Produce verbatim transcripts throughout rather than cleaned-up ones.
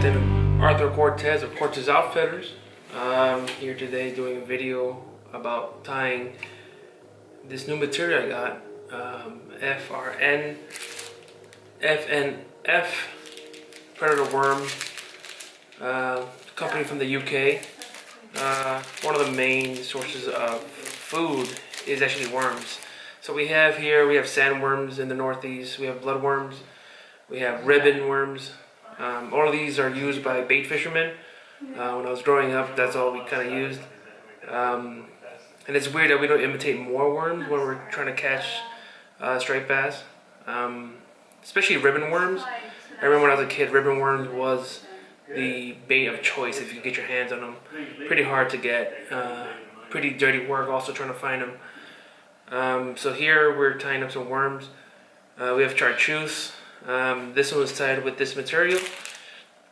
Captain Arthur Cortez of Cortez Outfitters. I'm here today doing a video about tying this new material I got, um, F R N, F N F Predator Worm, uh, company from the U K. Uh, one of the main sources of food is actually worms. So we have here, we have sandworms in the northeast, we have bloodworms, we have ribbon worms. Um, all of these are used by bait fishermen. Uh, when I was growing up, that's all we kind of used. Um, and it's weird that we don't imitate more worms when we're trying to catch uh, striped bass. Um, especially ribbon worms. I remember when I was a kid, ribbon worms was the bait of choice if you could get your hands on them. Pretty hard to get. Uh, pretty dirty work also trying to find them. Um, so here we're tying up some worms. Uh, we have chartreuse. Um, this one was tied with this material,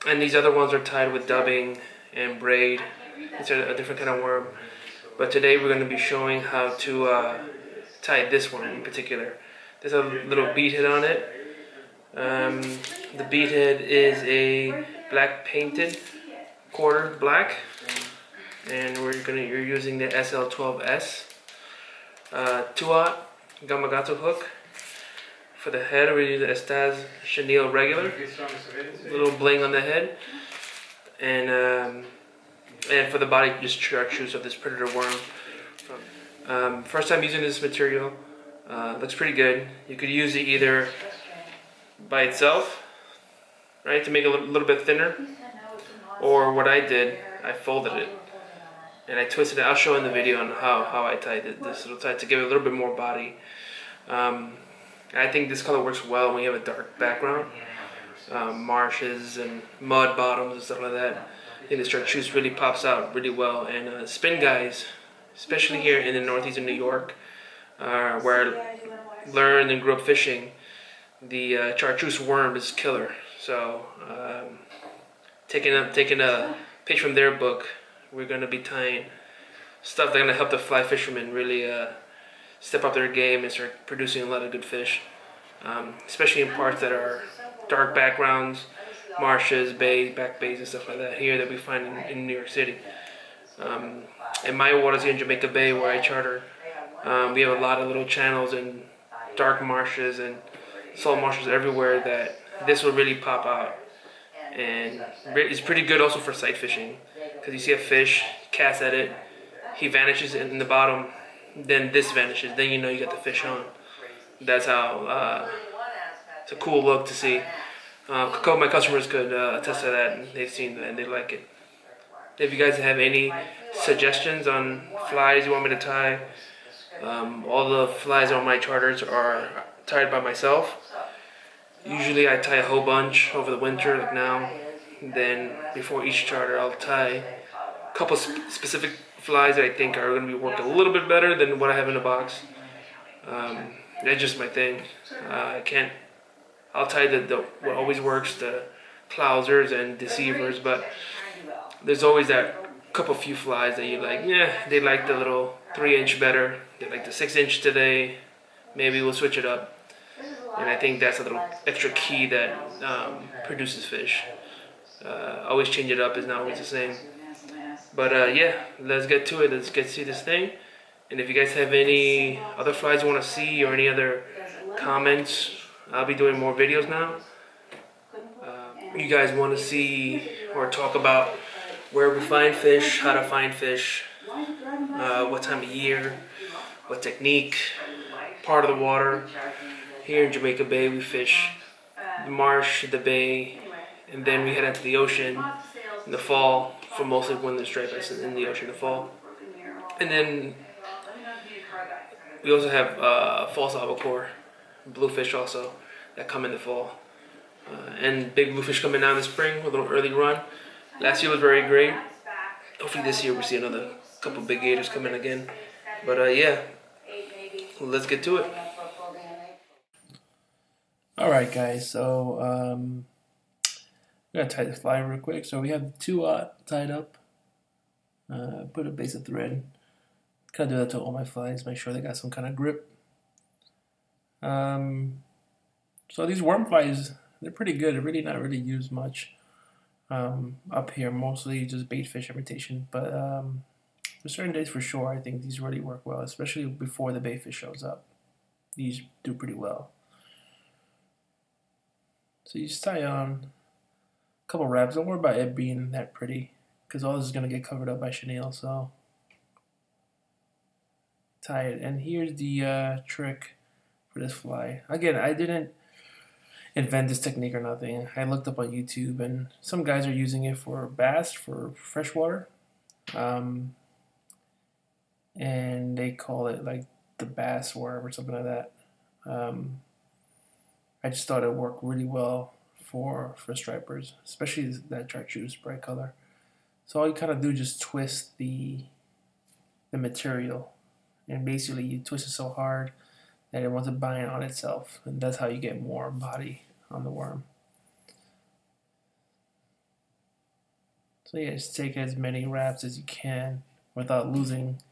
and these other ones are tied with dubbing and braid. It's a, a different kind of worm, but today we're going to be showing how to uh, tie this one in particular. There's a little bead head on it. Um, the bead head is a black painted quarter black, and we're gonna you're using the S L twelve S uh, Tuat Gamakatsu hook. For the head, we use the Estaz Chenille regular, little bling on the head, and um, and for the body, just chartreuse of this predator worm. Um, first time using this material, uh, looks pretty good. You could use it either by itself, right, to make it a little, little bit thinner, or what I did, I folded it and I twisted it. I'll show in the video on how how I tied it, this little tie, to give it a little bit more body. Um, I think this color works well when you have a dark background, um, marshes and mud bottoms and stuff like that. I think the chartreuse really pops out really well. And uh, spin guys, especially here in the northeast of New York, uh, where I learned and grew up fishing, the uh, chartreuse worm is killer. So um, taking a, taking a page from their book, we're going to be tying stuff that's going to help the fly fishermen really uh, step up their game and start producing a lot of good fish, um, especially in parts that are dark backgrounds, marshes, bays, back bays and stuff like that here that we find in, in New York City. Um, in my waters here in Jamaica Bay where I charter, um, we have a lot of little channels and dark marshes and salt marshes everywhere that this will really pop out. And it's pretty good also for sight fishing, because you see a fish, cast at it, he vanishes in the bottom, then this vanishes, then you know you got the fish on. That's how, uh, it's a cool look to see. Uh, a couple of my customers could uh, attest to that, and they've seen that and they like it. If you guys have any suggestions on flies you want me to tie, um, all the flies on my charters are tied by myself. Usually I tie a whole bunch over the winter, like now. Then before each charter I'll tie a couple sp specific flies that I think are going to be working a little bit better than what I have in the box. Um, that's just my thing. Uh, I can't, I'll tie the, the what always works, the clousers and deceivers, but there's always that couple few flies that you like, yeah, they like the little three inch better, they like the six inch today, maybe we'll switch it up. And I think that's a little extra key that um, produces fish. Uh, always change it up, it's not always the same. But uh, yeah, let's get to it. Let's get to see this thing. And if you guys have any other flies you want to see or any other comments, I'll be doing more videos now. Uh, you guys want to see or talk about where we find fish, how to find fish, uh, what time of year, what technique, part of the water. Here in Jamaica Bay, we fish the marsh, the bay, and then we head out to the ocean in the fall. For mostly when the striped bass in the ocean to fall, and then we also have uh, false albacore, bluefish also that come in the fall, uh, and big bluefish coming down in the spring with a little early run. Last year was very great. Hopefully this year we see another couple big gators coming again. But uh, yeah, let's get to it. All right, guys. So. Um... I'm going to tie the fly real quick. So we have two uh, tied up. Uh, put a base of thread. Kind of do that to all my flies. Make sure they got some kind of grip. Um, so these worm flies, they're pretty good. They're really not really used much. um, up here, mostly just bait fish imitation, but um, for certain days for sure I think these really work well, especially before the bait fish shows up. These do pretty well. So you just tie on a couple wraps. Don't worry about it being that pretty, because all this is going to get covered up by chenille, so tie it. And here's the uh, trick for this fly. Again, I didn't invent this technique or nothing. I looked up on YouTube, and some guys are using it for bass, for freshwater, um, and they call it like the bass worm or something like that. Um, I just thought it worked really well for for stripers, especially that chartreuse bright color. So all you kind of do is just twist the the material, and basically you twist it so hard that it wants to bind on itself, and that's how you get more body on the worm. So yeah, just take as many wraps as you can without losing,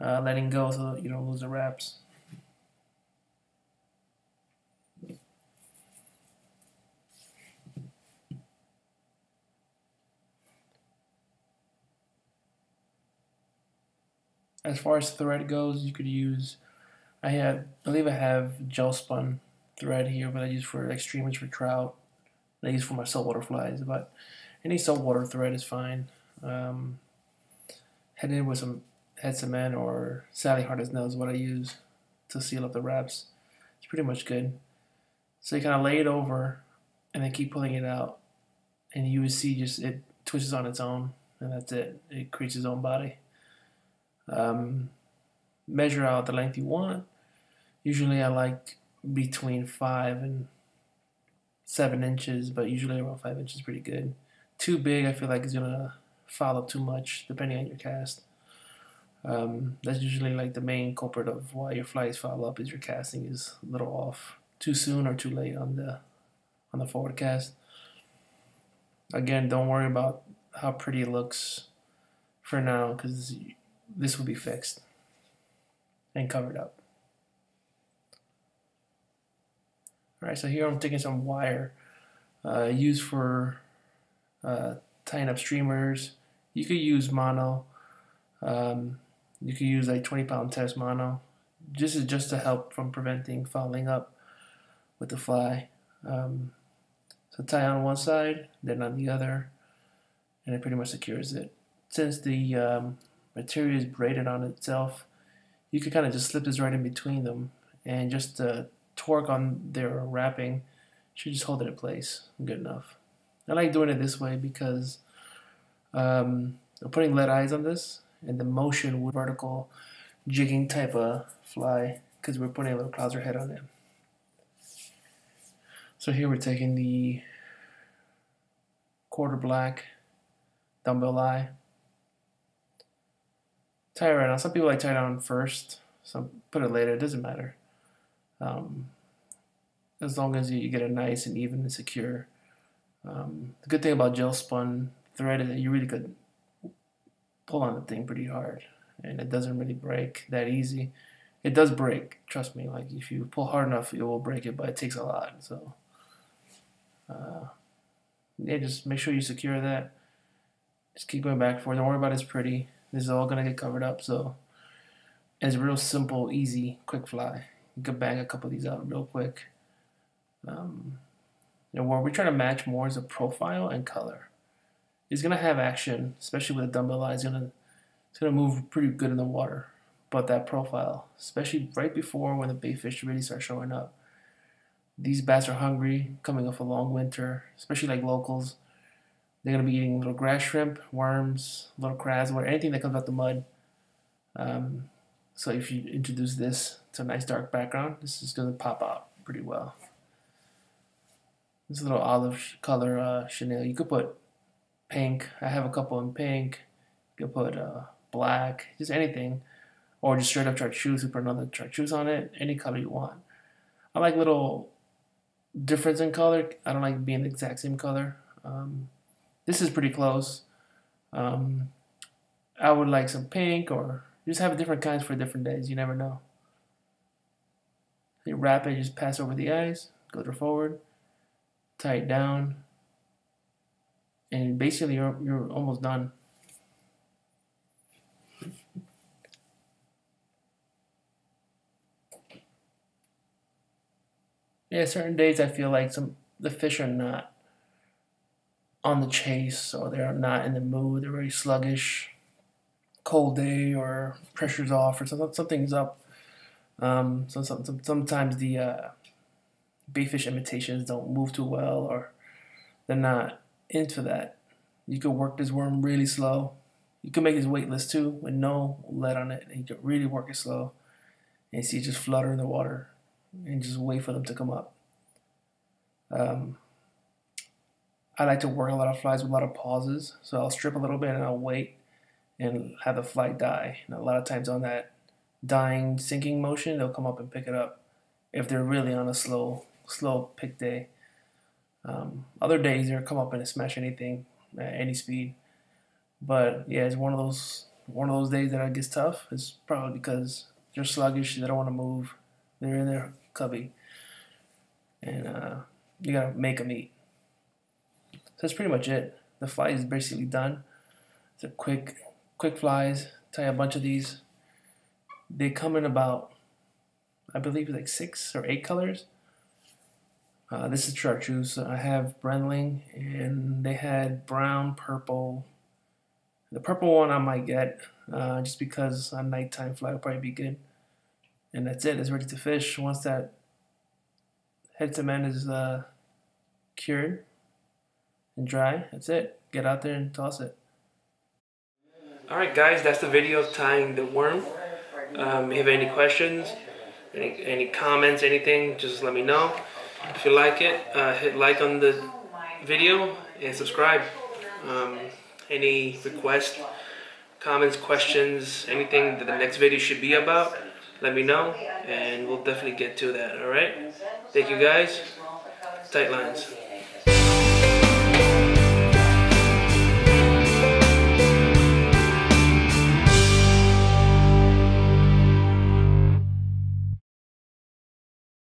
uh, letting go, so that you don't lose the wraps. As far as thread goes, you could use, I had, believe I have gel spun thread here, but I use for extremists, for trout, and I use for my saltwater flies, but any saltwater thread is fine. Um, head in with some head cement or Sally Hard as Nail is what I use to seal up the wraps. It's pretty much good. So you kind of lay it over and then keep pulling it out, and you would see just it twists on its own, and that's it. It creates its own body. Um, measure out the length you want. Usually I like between five and seven inches, but usually around five inches is pretty good. Too big I feel like is going to foul up too much depending on your cast. Um, that's usually like the main culprit of why your flies foul up, is your casting is a little off too soon or too late on the on the forward cast. Again, don't worry about how pretty it looks for now, because this will be fixed and covered up. Alright, so here I'm taking some wire uh, used for uh, tying up streamers. You could use mono. Um, you could use like twenty pound test mono. This is just to help from preventing fouling up with the fly. Um, so tie on one side, then on the other, and it pretty much secures it. Since the um, material is braided on itself, you could kind of just slip this right in between them, and just uh, torque on their wrapping should just hold it in place. Good enough. I like doing it this way because um, I'm putting lead eyes on this, and the motion would vertical jigging type of fly, because we're putting a little clouser head on it. So here we're taking the quarter black dumbbell eye. Tie it right on. Some people like tie it on first, some put it later. It doesn't matter. Um, as long as you get it nice and even and secure. Um, the good thing about gel spun thread is that you really could pull on the thing pretty hard, and it doesn't really break that easy. It does break, trust me. Like if you pull hard enough, it will break it, but it takes a lot. So uh, yeah, just make sure you secure that. Just keep going back and forth. Don't worry about it's pretty. This is all going to get covered up, so it's a real simple, easy, quick fly. You can bang a couple of these out real quick. Um, and what we're trying to match more is a profile and color. It's going to have action, especially with a dumbbell eye. It's going to, it's going to move pretty good in the water. But that profile, especially right before when the bait fish really start showing up. These bass are hungry, coming off a long winter, especially like locals. They're going to be eating little grass shrimp, worms, little crabs, whatever, anything that comes out the mud. Um, so if you introduce this to a nice dark background, this is going to pop out pretty well. This little olive color uh, chenille. You could put pink. I have a couple in pink. You could put uh, black, just anything. Or just straight up chartreuse. You put another chartreuse on it, any color you want. I like little difference in color. I don't like being the exact same color. Um, This is pretty close. Um, I would like some pink, or just have different kinds for different days. You never know. You wrap it, just pass over the eyes, go forward, tie it down, and basically you're, you're almost done. Yeah, certain days I feel like some the fish are not on the chase, or they're not in the mood, they're very sluggish, cold day, or pressure's off, or something, something's up. Um, so some, some, sometimes the uh, baitfish imitations don't move too well, or they're not into that. You could work this worm really slow. You could make his weightless too, with no lead on it, and you could really work it slow, and you see it just flutter in the water, and just wait for them to come up. Um, I like to work a lot of flies with a lot of pauses, so I'll strip a little bit and I'll wait and have the fly die. And a lot of times on that dying, sinking motion, they'll come up and pick it up if they're really on a slow, slow pick day. Um, other days they'll come up and smash anything at any speed. But yeah, it's one of those one of those days that it gets tough. It's probably because they're sluggish, they don't want to move. They're in their cubby, and uh, you gotta make them eat. So that's pretty much it. The fly is basically done. It's a quick, quick flies. Tie a bunch of these. They come in about, I believe, like six or eight colors. Uh, this is chartreuse. I have brandling, and they had brown, purple. The purple one I might get uh, just because a nighttime fly would probably be good. And that's it. It's ready to fish. Once that head to end is uh, cured and dry, that's it. Get out there and toss it. All right, guys, that's the video tying the worm. Um, if you have any questions, any, any comments, anything, just let me know. If you like it, uh, hit like on the video and subscribe. Um, any requests, comments, questions, anything that the next video should be about, let me know, and we'll definitely get to that, all right? Thank you, guys. Tight lines.